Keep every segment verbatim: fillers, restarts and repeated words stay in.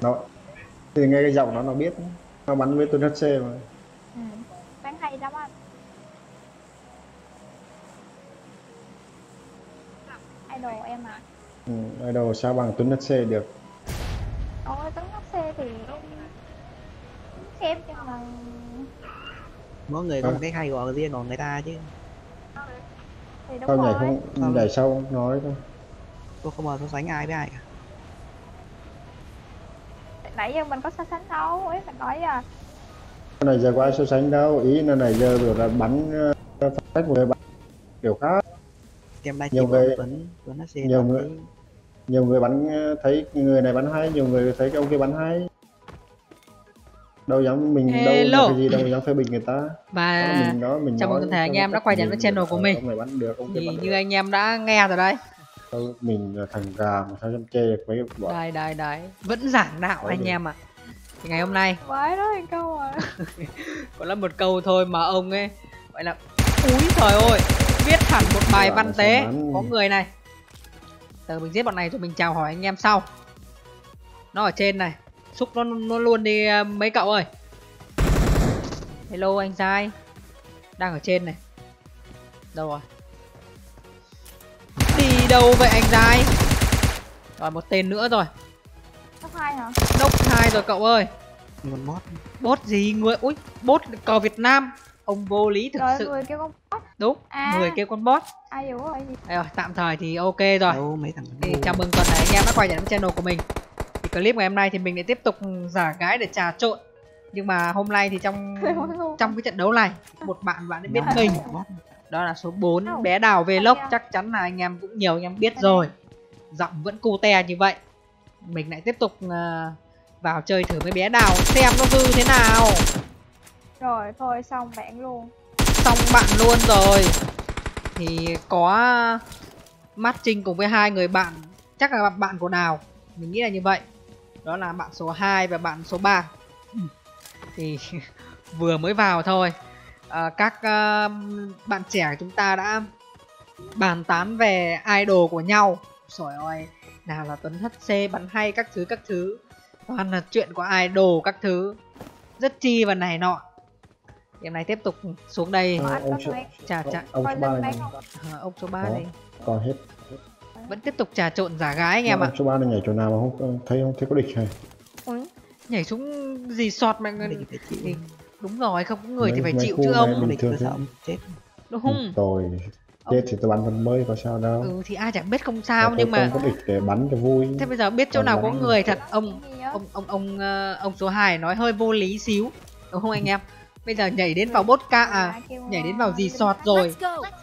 Nó thì nghe cái giọng nó nó biết, nó bắn với Tuấn hát xê mà. Ừ, bắn hay lắm anh. Idol em à? Ừ, idol sao bằng Tuấn hát xê được. Ôi, Tuấn hát xê thì em xem nhưng mà mỗi người có à. Một cái hay gọi riêng của người ta chứ. Thì đúng tao rồi. Nhảy không để sau nói thôi. Tôi không bao giờ so sánh ai với ai cả. Nãy giờ mình có so sánh đâu, ấy mình nói à. Này giờ có ai so sánh đâu, ý là này giờ biểu là bắn phát người bắn kiểu khác. Em đang nhiều người bắn, bắn nhiều, nhiều người, cái... nhiều người bắn thấy người này bắn hay, nhiều người thấy cái ông kia bắn hay. Đâu dám mình Hello. Đâu cái gì đâu dám phê bình người ta. Và đó mình đó, mình chào mừng anh em đã quay trở lại channel của mình. Được, thì như anh em đã nghe rồi đấy. Đâu, mình là thằng gà mà sao dám chê mấy cái bọn. Đấy đấy đấy, vẫn giảng đạo đấy anh em ạ. À. Ngày hôm nay. Vãi đó anh câu rồi. Còn là một câu thôi mà ông ấy gọi là úi trời ơi, viết hẳn một bài văn tế có người này. Từ mình giết bọn này rồi mình chào hỏi anh em sau. Nó ở trên này. Xúc nó, nó luôn đi mấy cậu ơi. Hello anh trai. Đang ở trên này. Đâu rồi? Đi đâu vậy anh trai? Rồi một tên nữa rồi. Đốc hai hả? Đốc hai rồi cậu ơi. Một bot. Bot gì người? Úi, bot cờ Việt Nam. Ông vô lý thực rồi, sự. Người kêu con bot. Đúng, à, người kêu con bot. Ai hiểu rồi. Đây rồi, tạm thời thì ok rồi. Đâu, mấy thằng thì chào mừng tuần này anh em đã quay trở lại channel của mình. Clip ngày hôm nay thì mình lại tiếp tục giả gái để trà trộn. Nhưng mà hôm nay thì trong trong cái trận đấu này, một bạn bạn ấy biết mình. Đó là số bốn, bé Đào Vlog. Chắc chắn là anh em cũng nhiều anh em biết rồi. Giọng vẫn cute như vậy. Mình lại tiếp tục vào chơi thử với bé Đào xem nó dư thế nào. Rồi thôi xong bạn luôn. Xong bạn luôn rồi. Thì có matching cùng với hai người bạn. Chắc là bạn của Đào, mình nghĩ là như vậy. Đó là bạn số hai và bạn số ba. Thì vừa mới vào thôi à, các à, bạn trẻ của chúng ta đã bàn tán về idol của nhau. Trời ơi, nào là Tuấn hát xê bắn hay các thứ các thứ. Toàn là chuyện của idol các thứ. Rất chi và này nọ. Em này tiếp tục xuống đây à, ông, số, trà, trà. Ông, ông, à, ông số ba này. Còn hết. Vẫn tiếp tục trà trộn giả gái anh em ạ. Số ba này nhảy chỗ nào mà không thấy không thấy có địch hay. Ừ. Nhảy xuống gì sọt mà người thì... Đúng rồi, không có người mấy, thì phải chịu chứ ông. Địch là sao chết. Đúng không? Rồi. Chết thì tôi bắn vẫn mới có sao đâu. Ừ thì ai chẳng biết không sao nhưng mà không có địch để bắn cho vui. Thế bây giờ biết chỗ nào có người thật ông ông ông ông ông số hai nói hơi vô lý xíu. Đúng không anh em? Bây giờ nhảy đến vào bốt ca à, nhảy đến vào gì sọt rồi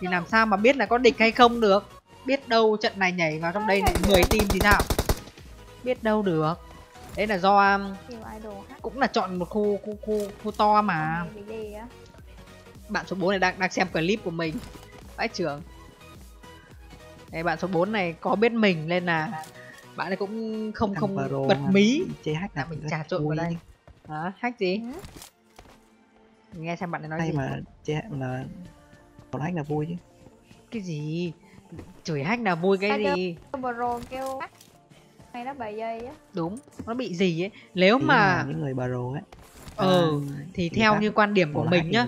thì làm sao mà biết là có địch hay không được. Biết đâu trận này nhảy vào trong đây lại mười team thì sao? Biết đâu được. Đấy là do cũng là chọn một khu khu khu, khu to mà. Bạn số bốn này đang đang xem clip của mình. Vãi trưởng. Đấy, bạn số bốn này có biết mình nên là bạn ấy cũng không không bật mí. Chế hack là mình trà trộn vào đây. Hả? Hack gì? Mình nghe xem bạn ấy nói hay gì. Mà chế hack là còn hack là vui chứ. Cái gì? Chửi hack là vui cái à, gì bro kêu này nó bị dây á. Đúng, nó bị gì ấy. Nếu mà những người bro ấy ừ à, thì theo như quan điểm của mình nhá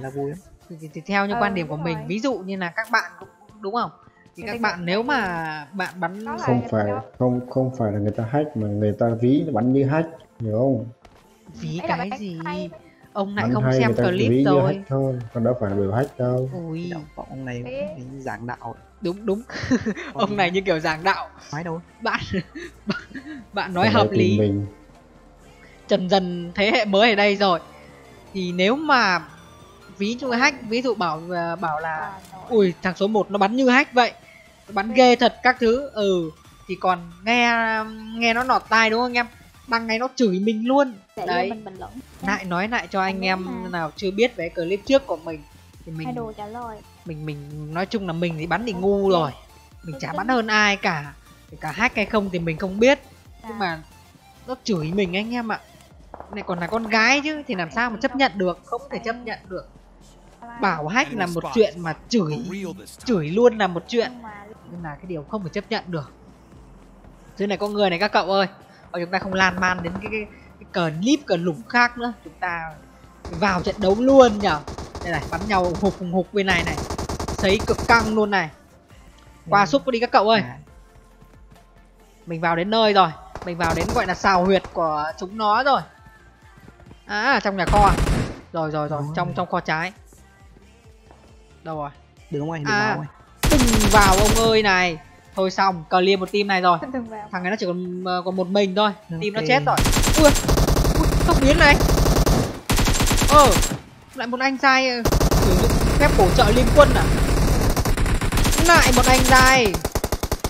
thì, thì, thì theo như ừ, quan điểm của rồi. Mình ví dụ như là các bạn đúng không thì, thì các bạn nếu mà bạn bắn không phải không không phải là người ta hack mà người ta ví bắn như hack hiểu không. Ví cái gì hay. Ông lại bắn không xem clip rồi thôi còn đâu phải là biểu hack đâu. Ui ông này giảng đạo đúng đúng. Ông này như kiểu giảng đạo nói đâu bạn bạn nói hợp lý. Dần dần thế hệ mới ở đây rồi thì nếu mà ví dụ hack ví dụ bảo bảo là ui thằng số một nó bắn như hack vậy bắn ghê thật các thứ ừ thì còn nghe nghe nó nọt tai đúng không anh em. Đằng này nó chửi mình luôn. Đấy mình bình luận. Lại nói lại cho anh em à. Nào chưa biết về clip trước của mình thì mình đồ trả lời. Mình mình nói chung là mình thì bắn thì ngu rồi. Mình chả bắn hơn ai cả. Kể cả hack hay không thì mình không biết. Nhưng mà nó chửi mình anh em ạ. Này còn là con gái chứ thì làm sao mà chấp nhận được. Không thể chấp nhận được. Bảo hack là một chuyện mà chửi Chửi luôn là một chuyện. Nên là cái điều không thể chấp nhận được. Dưới này có người này các cậu ơi. và chúng ta không lan man đến cái, cái, cái cờn líp cờn lủng khác nữa, chúng ta vào trận đấu luôn nhở. Đây này, bắn nhau hục hục bên này này, sấy cực căng luôn này. Qua súp đi các cậu ơi, mình vào đến nơi rồi, mình vào đến gọi là xào huyệt của chúng nó rồi. À, trong nhà kho rồi rồi rồi, trong trong kho trái đâu rồi, đừng không anh, đừng à, vào anh, đừng vào ông ơi này. Thôi xong, clear một team này rồi, thằng này nó chỉ còn còn một mình thôi, okay. Team nó chết rồi. Ui, ui tốc biến này, ờ lại một anh trai sử dụng phép bổ trợ liên quân à, lại một anh trai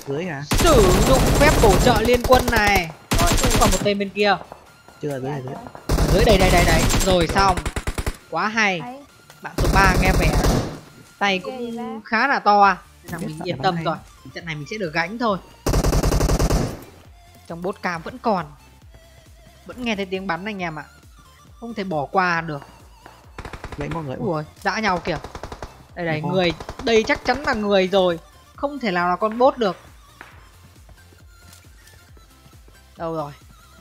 dưới hả, sử dụng phép bổ trợ liên quân này. Rồi cũng còn một tên bên kia, chưa dưới này, dưới dưới đây đây đây đây rồi, xong quá hay. Bạn số ba nghe vẻ tay cũng khá là to, rằng mình yên tâm rồi, trận này mình sẽ được gánh thôi. Trong bốt cam vẫn còn, vẫn nghe thấy tiếng bắn anh em ạ, à. Không thể bỏ qua được. Lấy mọi người. Ui, dã nhau kìa. Đây đây, đúng người, không? Đây chắc chắn là người rồi, không thể nào là con bốt được. Đâu rồi?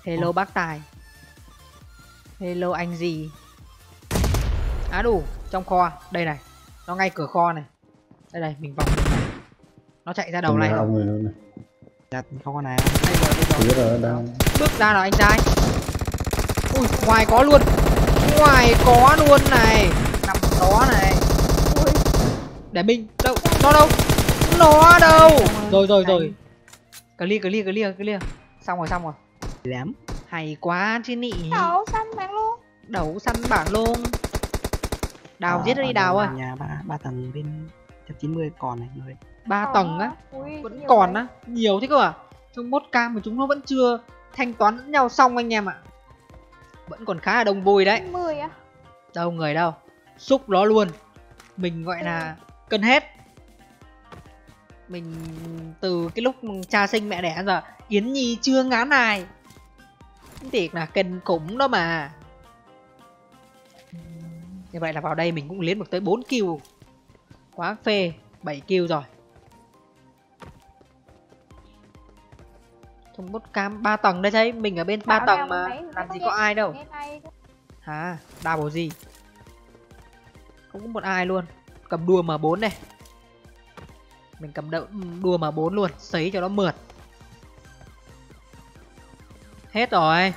Hello ừ. Bác Tài. Hello anh gì? Á à, đủ, trong kho, đây này, nó ngay cửa kho này. Đây này, mình vòng. Nó chạy ra đầu này. Người luôn này. Đặt không có này. Đây rồi, đây rồi. Rồi đang... Bước ra là anh trai. Ui, ngoài có luôn. Ngoài có luôn này. Nằm đó này. Ui. Để mình đâu, nó đâu. Nó đâu. Rồi rồi rồi. Clear clear clear clear. Xong rồi xong rồi. Lém. Hay quá chứ nị. Đấu săn bảng luôn. Đấu săn bảng luôn. Đào à, giết nó đi Đào ơi. Nhà ba ba tầng bên một trăm chín mươi còn này người. ba còn tầng á, vẫn còn á, nhiều thế cơ à. Trong bot cam mà chúng nó vẫn chưa thanh toán lẫn nhau xong anh em ạ. À. Vẫn còn khá là đông vui đấy. mười á. Đâu người đâu. Xúc nó luôn. Mình gọi là cân hết. Mình từ cái lúc cha sinh mẹ đẻ giờ Yến Nhi chưa ngán ai. Thiệt là kinh khủng đó mà. Như vậy là vào đây mình cũng liến được tới bốn kill. Quá phê, bảy kill rồi. Trong bốt cam ba tầng đây thấy, mình ở bên ba tầng mà mấy, làm gì có ai đâu. Hả, double gì? Không có một ai luôn. Cầm đua M bốn này. Mình cầm đua M bốn luôn, sấy cho nó mượt. Hết rồi.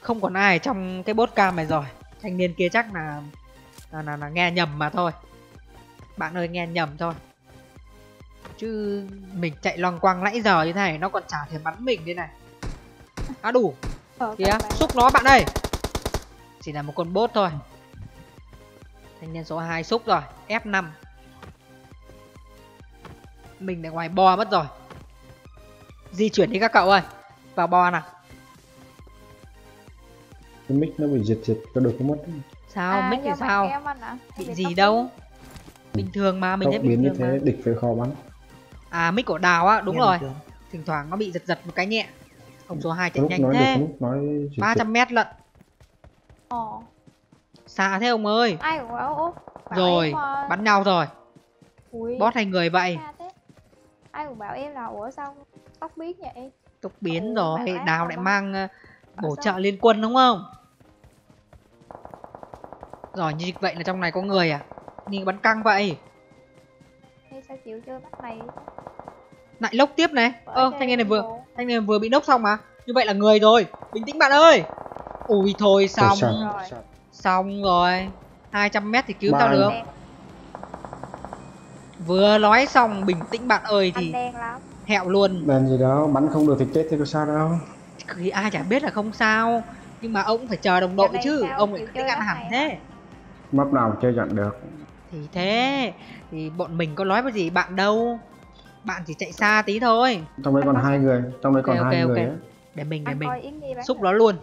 Không còn ai trong cái bốt cam này rồi. Thanh niên kia chắc là là, là là nghe nhầm mà thôi. Bạn ơi nghe nhầm thôi. Chứ mình chạy loằng quăng nãy giờ như thế này nó còn chả thể bắn mình thế này. Á đủ. Kìa, xúc nó bạn ơi. Chỉ là một con bốt thôi. Thanh niên số hai xúc rồi, F năm. Mình lại ngoài bo mất rồi. Di chuyển đi các cậu ơi. Vào bo nào. Cái mic nó bị giật giật có được không mất. Sao à, mic thì sao à? Bị gì đâu, bình thường mà mình thấy bình thường thế, mà địch phải khó bắn à. Mic của Đào á, đúng nghe rồi, thỉnh thoảng nó bị giật giật một cái nhẹ. Ông số hai chạy lúc nhanh nói thế ba trăm mét lận. Ồ xa thế ông ơi. Ai của ông? Rồi em... bắn nhau rồi. Ui, bot hay người vậy? Ai cũng bảo em là ủa sao tóc biến vậy. Tóc biến rồi. Ui, Đào lại mang bổ trợ liên quân đúng không? Rồi như vậy là trong này có người à? Nhìn bắn căng vậy. Thế sao chịu chơi bắt này? Lại lốc tiếp này. Ơ ờ, thanh niên này vừa bộ. Thanh niên vừa bị lốc xong mà. Như vậy là người rồi. Bình tĩnh bạn ơi. Ui thôi xong. Rồi. Xong rồi. hai trăm mét thì cứu tao được. Vừa nói xong bình tĩnh bạn ơi thì hẹo luôn. Đèn gì đó, bắn không được thì chết thì có sao đâu. Thì ai chả biết là không sao, nhưng mà ông cũng phải chờ đồng đội chứ, ông lại cứ ăn hẳn thế. Map nào chơi dặn được. Thì thế, thì bọn mình có nói với gì bạn đâu, bạn chỉ chạy xa tí thôi. Trong đấy còn hai người, trong đấy còn hai okay, okay, người. Okay. Để mình để mình xúc nó luôn.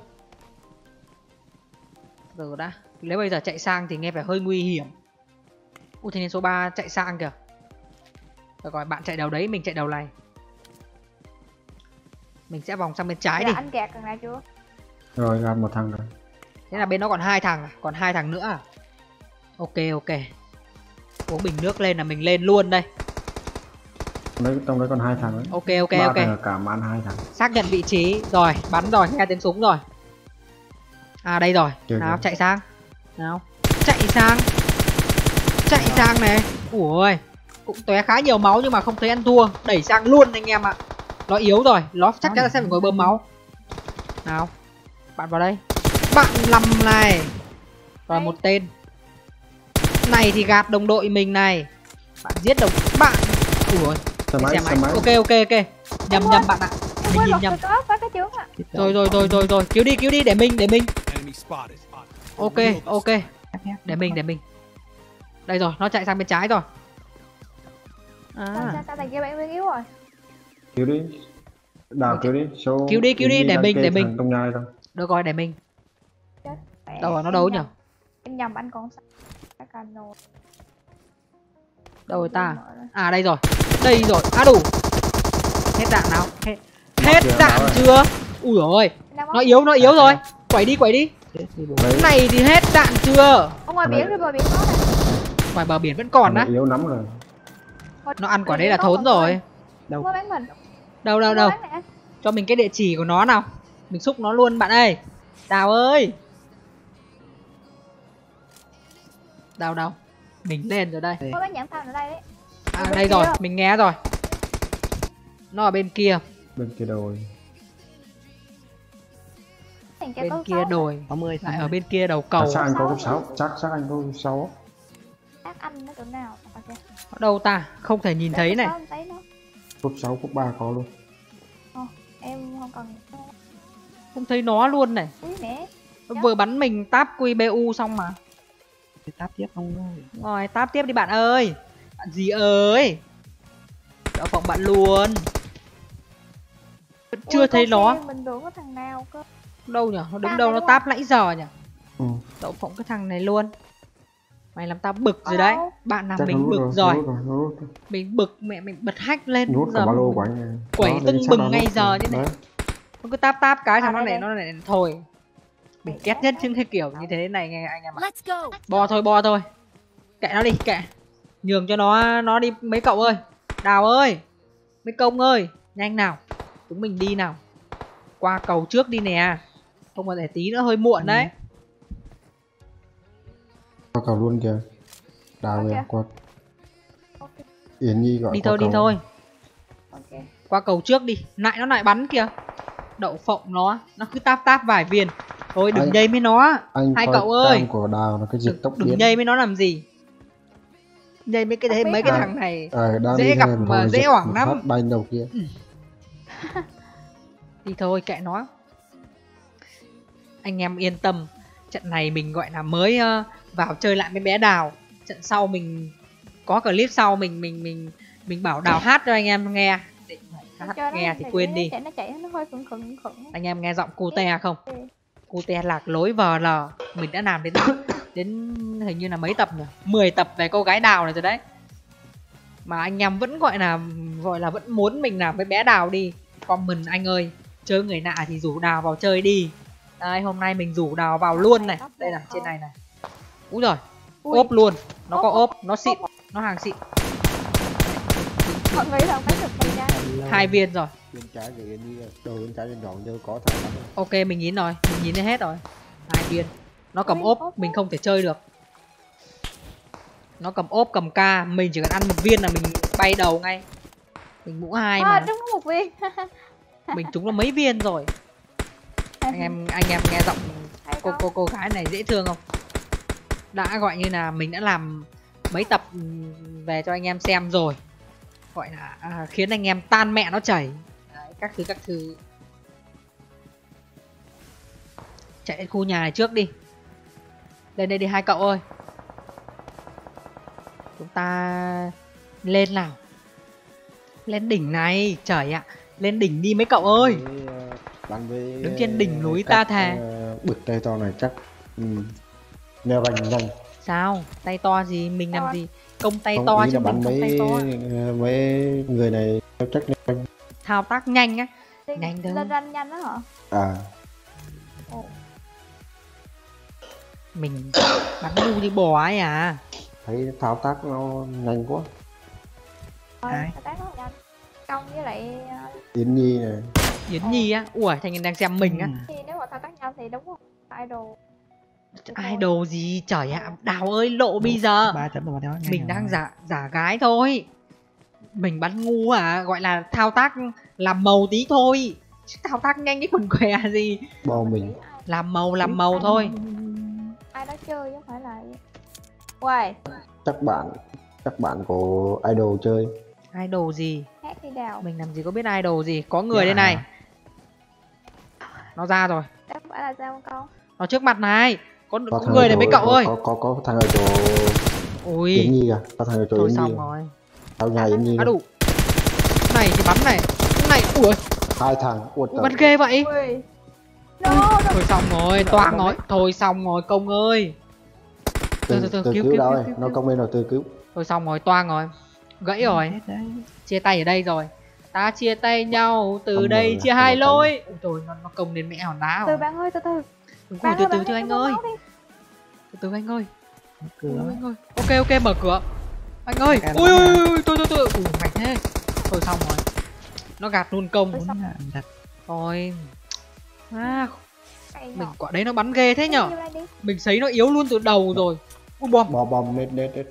Rồi đã, nếu bây giờ chạy sang thì nghe phải hơi nguy hiểm. Ui thế nên số ba chạy sang kìa. Rồi gọi bạn chạy đầu đấy, mình chạy đầu này. Mình sẽ vòng sang bên trái đi. Anh kẹt thằng này chưa? Rồi ra một thằng rồi. Thế là bên nó còn hai thằng, còn hai thằng nữa. Ok ok. Uống bình nước lên là mình lên luôn đây. đấy, trong đấy còn hai thằng đấy. Ok ok ba ok. Cả màn hai thằng. Xác nhận vị trí rồi, bắn rồi, nghe tiếng súng rồi. À đây rồi. Chơi nào, chạy sang. Nào. Chạy sang. Chạy nào. Sang này. Ủa ơi. Cũng tóe khá nhiều máu nhưng mà không thấy ăn thua, đẩy sang luôn anh em ạ. Nó yếu rồi, nó chắc chắn là sẽ phải ngồi bơm máu. Nào. Bạn vào đây. Bạn lầm này. Rồi một tên. Này thì gạt đồng đội mình này. Bạn giết đồng bạn. Ủa. Xe máy, xe máy. Ok ok ok. Nhầm nhầm bạn ạ. Mình nhìn nhầm. Rồi rồi rồi rồi rồi, cứu đi cứu đi để mình để mình. Ok ok. Để mình để mình. Đây rồi, nó chạy sang bên trái rồi. À. Sao thằng kia bạn yếu rồi. Cứu đi. Đào cứu đi. Cứu đi cứu đi để mình để mình. Được rồi để mình. Đâu rồi nó đâu nhỉ? Em nhầm anh còn đâu rồi ta? À đây rồi. Đây rồi. Á à, đủ. Hết đạn nào? Hết hết đạn chưa? Ui giời ơi. Nó yếu nó yếu rồi. Quẩy đi quẩy đi. Cái này thì hết đạn chưa? Ông ngoài biển rồi bờ biển có này. Ngoài bờ biển vẫn còn đấy. Yếu lắm rồi. Nó ăn quả đấy là thốn rồi. Đâu? Đâu đâu đâu. Cho mình cái địa chỉ của nó nào. Mình xúc nó luôn bạn ơi. Đào ơi. Đào đâu? Mình lên rồi đây. Có bác nhãn phao ở đây đấy. À đây rồi, rồi, mình nghe rồi. Nó ở bên kia. Bên kia đồi. Bên kia đồi. Lại này. Ở bên kia đầu cầu. Chắc anh có cấp sáu, chắc chắc anh có cấp sáu. Chắc anh nó chỗ nào? Ở đâu ta? Không thể nhìn thấy này. Cấp sáu, cấp ba có luôn. Ờ, em không cần. Không thấy nó luôn này. Nó vừa bắn mình táp quy bê u xong mà. Táp tiếp không rồi. Rồi táp tiếp đi bạn ơi. Bạn gì ơi. Đã phòng bạn luôn. Vẫn chưa ui, thấy nó. Mình đổ cái thằng nào cơ. Đâu nhỉ? Nó đứng à, đâu nó táp nãy giờ nhỉ? Ừ. Đậu phộng cái thằng này luôn. Mày làm tao bực rồi đấy. Bạn làm chắc mình bực rồi. Rồi. Rồi. Mình bực mẹ mình bật hack lên nốt giờ mình... Quẩy đó, tưng bừng ngay giờ như này. Nó cứ táp táp cái thằng à, nó này nó này thôi. Mình ghét nhất những cái kiểu như thế này nghe anh em ạ. Bo thôi bo thôi. Kệ nó đi kệ. Nhường cho nó nó đi mấy cậu ơi. Đào ơi. Mấy công ơi. Nhanh nào. Chúng mình đi nào. Qua cầu trước đi nè. Không mà để tí nữa hơi muộn đấy. Qua cầu luôn kìa. Đào kìa qua. Yến Nhi gọi đi qua thôi cầu. Đi thôi. Okay. Qua cầu trước đi. Lại nó lại bắn kìa. Đậu phộng nó. Nó cứ táp táp vài viền. Thôi đừng anh, nhây với nó. Hai cậu ơi. Của Đào nó cái dịch tốc đừng biến. Nhây với nó làm gì? Nhây mấy cái đấy, mấy cái thằng này à, dễ gặp mà dễ hoảng lắm. Bay đầu kia. Ừ. Đi thôi kệ nó. Anh em yên tâm, trận này mình gọi là mới uh, vào chơi lại với bé Đào. Trận sau mình có clip sau mình mình mình mình bảo Đào hát cho anh em nghe. Để, hát nghe thì quên đi. Nó chạy, nó hơi khủng khủng khủng. Anh em nghe giọng Cute không? Cute lạc lối vờ lờ. Mình đã làm đến đến hình như là mấy tập nhỉ? mười tập về cô gái Đào này rồi đấy. Mà anh em vẫn gọi là gọi là vẫn muốn mình làm với bé Đào đi. Comment anh ơi, chơi người lạ thì rủ Đào vào chơi đi. Đây hôm nay mình rủ Đào vào luôn này. Đây là trên này này. Úi giời, ốp luôn. Nó có ốp, nó xịn, nó hàng xịn. Hai viên rồi. Bên trái rồi, đầu bên trái bên đỏ như có thằng. Ok mình nhìn rồi, mình nhìn thấy hết rồi. Hai viên. Nó cầm ốp, mình không thể chơi được. Nó cầm ốp, cầm ca, mình chỉ cần ăn một viên là mình bay đầu ngay. Mình mũ hai à, mà. Đúng có một viên. Mình trúng là mấy viên rồi. Anh em anh em nghe giọng cô cô cô gái này dễ thương không? Đã gọi như là mình đã làm mấy tập về cho anh em xem rồi. Gọi là à, khiến anh em tan mẹ nó chảy. Đấy, các thứ các thứ. Chạy đến khu nhà này trước đi. Lên đây đi hai cậu ơi. Chúng ta lên nào. Lên đỉnh này, trời ạ. Lên đỉnh đi mấy cậu ơi. Bắn với đứng trên đỉnh núi ta thề. Bực tay to này chắc ừ. Neo bành nhanh. Sao? Tay to gì? Mình làm gì? Công tay không, to chứ mình công mấy, tay to. Mấy người này chắc nhanh. Thao tác nhanh á. Nhanh thôi. Lên ranh nhanh đó hả? À ồ. Mình bắn ngu như bò ấy à. Thấy thao tác nó nhanh quá. Đấy. Công với lại Diễm Nhi này. Diễm ờ. Nhi á, ủa Thành đang xem mình á. Thì nếu mà thao tác nhau thì đúng không? Idol. Idol gì trời ạ, Đào ơi lộ bây giờ. ba chấm vào đó. Mình đang giả giả gái thôi. Mình bắn ngu à, gọi là thao tác làm màu tí thôi. Chứ thao tác nhanh cái quần què gì. Bò mình. Làm màu làm màu thôi. Ai đó chơi chứ phải là. Uầy. Chắc bạn, chắc bạn của idol chơi. Idol gì? Hát đi Đào. Mình làm gì có biết idol gì, có người dạ. Đây này. Nó ra rồi. Chắc phải là sao con? Nó trước mặt này. Có, có, có người này mấy cậu ơi. Có có có thằng ở chỗ. Ui. Yến Nhi à, có thằng ở chỗ. Thôi Yến xong Nhi. Rồi. Tao nhà Yến Nhi. Á đủ. Này thì bắn này. Cái này ủa. Hai thằng. Ủa bắn ghê vậy. Ui. No, thôi xong rồi, toang nói. Thôi xong rồi Công ơi. Từ từ, từ, từ cứu, cứu, cứu đâu ơi, nó Công lên rồi từ cứu. Thôi xong rồi, toang rồi. Gãy rồi. Chia tay ở đây rồi. Ta chia tay nhau từ không đây chia hai lối. Ôi trời, nó, nó Công đến mẹ hòn đá rồi. Từ bạn ơi, từ từ. Đúng rồi, từ từ cho anh ơi. Từ từ anh ơi. Anh ơi. Ok ok mở cửa. Anh ơi. Ui ui ui, tôi tôi tôi. Ủa mạnh thế. Thôi xong rồi. Nó gạt luôn Công. Thôi. À, mình quả đấy nó bắn ghê thế nhở. Mình thấy nó yếu luôn từ đầu rồi. Ui bom. Bom bom nết nết nết.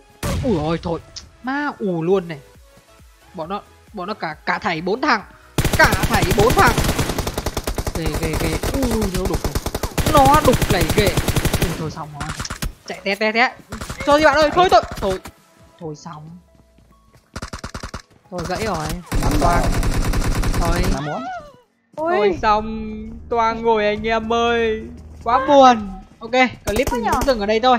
Ui ôi thôi. Ma ù luôn này. Bọn nó bọn nó cả cả thảy bốn thằng. Cả thảy bốn thằng. Ghê ghê ghê. Ui nó đục rồi. Nó đục này ghê. Ui thôi xong rồi. Chạy té té té. Thôi đi bạn ơi, thôi thôi. Thôi. Thôi xong. Thôi gãy rồi. Bắn toang. Thôi. Ôi. Thôi xong, toang ngồi anh em ơi. Quá buồn. Ok, clip mình dừng ở đây thôi.